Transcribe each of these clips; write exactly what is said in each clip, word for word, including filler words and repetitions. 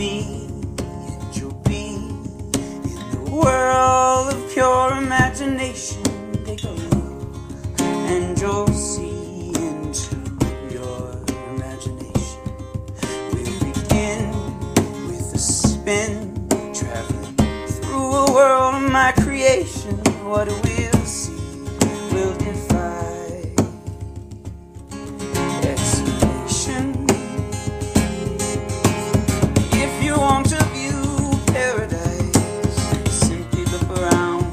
me and you'll be in the world of pure imagination. Take a look and you'll see into your imagination. We'll begin with a spin, traveling through a world of my creation. What we'll see will defy explanation. If you want to view paradise, simply look around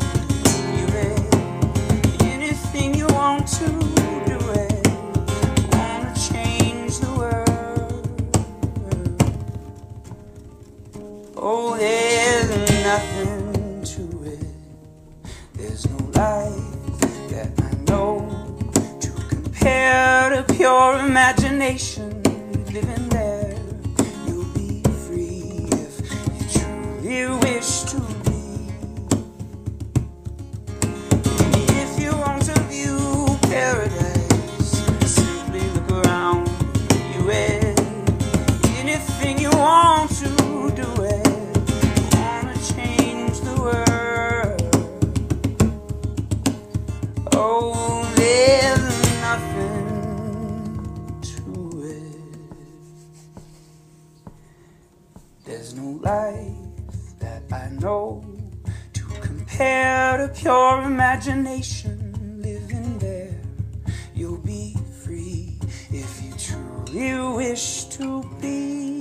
you there. Anything you want to do it, wanna change the world. Oh, there's nothing to it. There's no life that I know to compare to pure imagination. Living there, you'll be free if you truly wish to be. If you want to view paradise, simply look around you at anything you want to do it. Oh, there's nothing to it. There's no life that I know to compare to pure imagination. Living there, you'll be free if you truly wish to be.